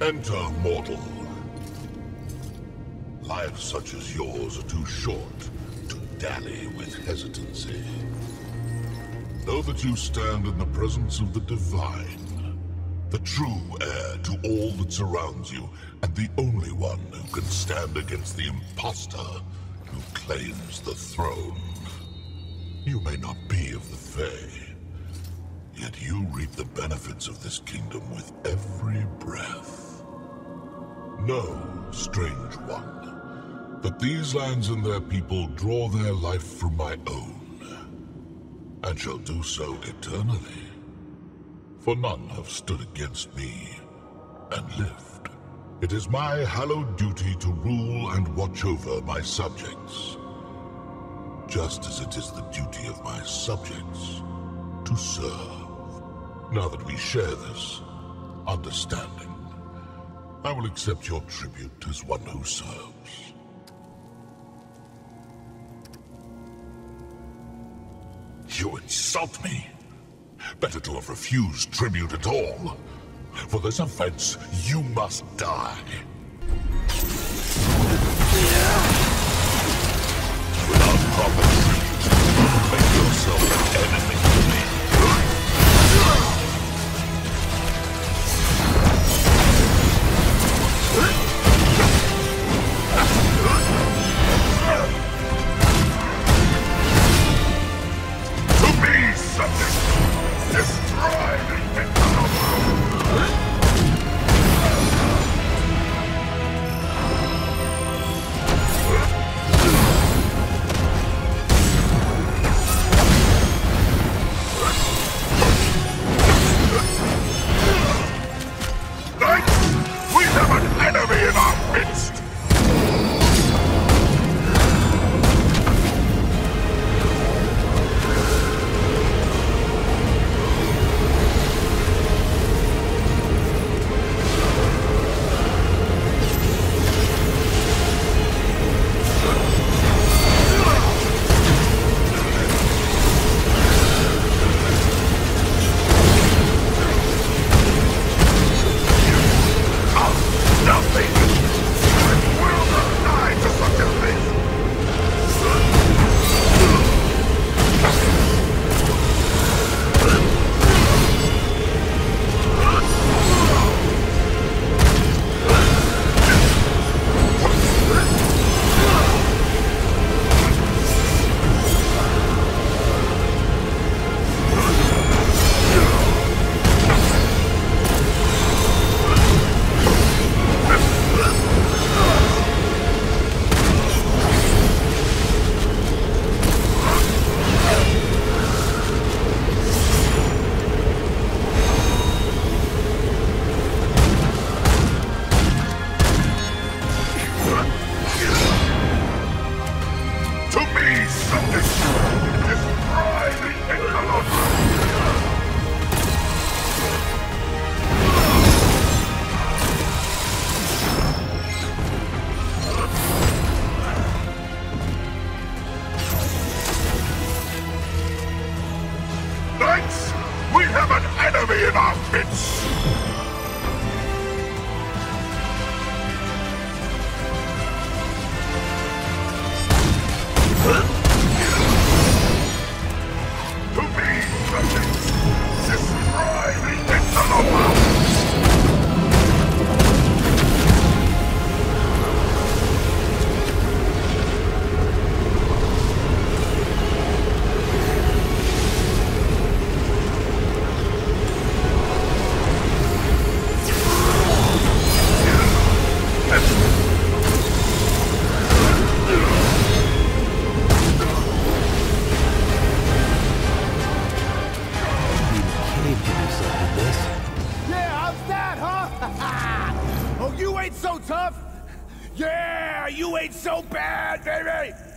Enter, mortal. Lives such as yours are too short to dally with hesitancy. Know that you stand in the presence of the divine, the true heir to all that surrounds you, and the only one who can stand against the imposter who claims the throne. You may not be of the Fae, yet you reap the benefits of this kingdom with every breath. Know, strange one, that these lands and their people draw their life from my own, and shall do so eternally, for none have stood against me and lived. It is my hallowed duty to rule and watch over my subjects, just as it is the duty of my subjects to serve. Now that we share this understanding, I will accept your tribute as one who serves. You insult me! Better to have refused tribute at all. For this offense, you must die. Without proper tribute, you make yourself an enemy to me. So tough? Yeah, you ain't so bad, baby!